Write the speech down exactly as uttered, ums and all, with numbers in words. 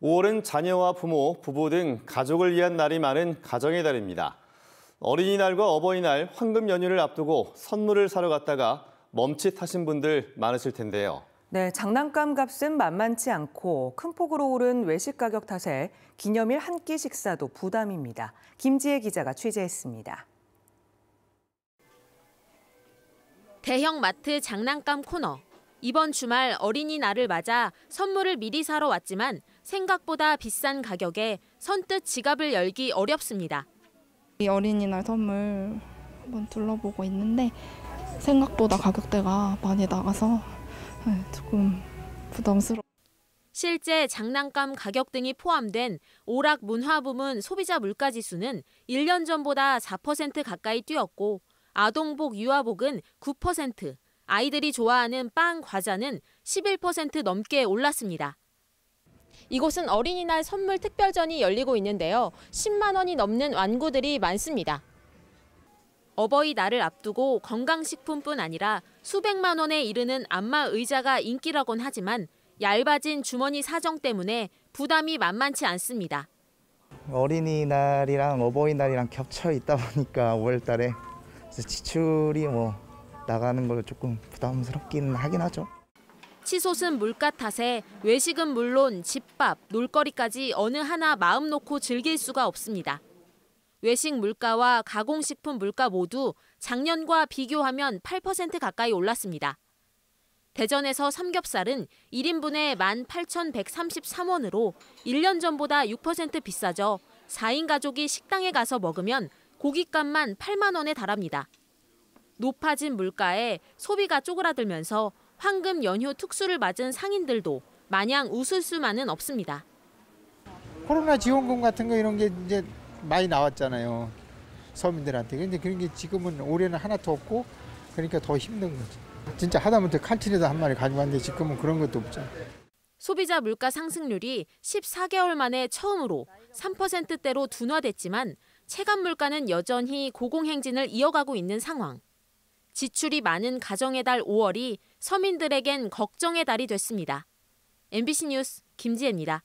오월은 자녀와 부모, 부부 등 가족을 위한 날이 많은 가정의 달입니다. 어린이날과 어버이날, 황금 연휴를 앞두고 선물을 사러 갔다가 멈칫하신 분들 많으실 텐데요. 네, 장난감 값은 만만치 않고 큰 폭으로 오른 외식 가격 탓에 기념일 한 끼 식사도 부담입니다. 김지혜 기자가 취재했습니다. 대형 마트 장난감 코너. 이번 주말 어린이날을 맞아 선물을 미리 사러 왔지만 생각보다 비싼 가격에 선뜻 지갑을 열기 어렵습니다. 이 어린이날 선물 한번 둘러보고 있는데 생각보다 가격대가 많이 나가서 조금 부담스럽습니다. 실제 장난감 가격 등이 포함된 오락 문화 부문 소비자 물가지수는 일 년 전보다 사 퍼센트 가까이 뛰었고 아동복, 유아복은 구 퍼센트, 아이들이 좋아하는 빵, 과자는 십일 퍼센트 넘게 올랐습니다. 이곳은 어린이날 선물 특별전이 열리고 있는데요. 십만 원이 넘는 완구들이 많습니다. 어버이날을 앞두고 건강식품뿐 아니라 수백만 원에 이르는 안마 의자가 인기라곤 하지만 얇아진 주머니 사정 때문에 부담이 만만치 않습니다. 어린이날이랑 어버이날이랑 겹쳐 있다 보니까 오월 달에 지출이 뭐 나가는 걸 조금 부담스럽긴 하긴 하죠. 치솟은 물가 탓에 외식은 물론 집밥, 놀거리까지 어느 하나 마음 놓고 즐길 수가 없습니다. 외식 물가와 가공식품 물가 모두 작년과 비교하면 팔 퍼센트 가까이 올랐습니다. 대전에서 삼겹살은 일 인분에 만 팔천백삼십삼 원으로 일 년 전보다 육 퍼센트 비싸져 사 인 가족이 식당에 가서 먹으면 고깃값만 팔만 원에 달합니다. 높아진 물가에 소비가 쪼그라들면서 황금 연휴 특수를 맞은 상인들도 마냥 웃을 수만은 없습니다. 코로나 지원금 같은 거 이런 게 이제 많이 나왔잖아요. 서민들한테. 그런데 그런 게 지금은 올해는 하나도 없고 그러니까 더 힘든 거죠. 진짜 하다못해 칼질이라도 한 마리 가지고 왔는데 지금은 그런 것도 없죠. 소비자 물가 상승률이 십사 개월 만에 처음으로 삼 퍼센트대로 둔화됐지만 체감 물가는 여전히 고공행진을 이어가고 있는 상황. 지출이 많은 가정의 달 오월이 서민들에겐 걱정의 달이 됐습니다. 엠비씨 뉴스 김지혜입니다.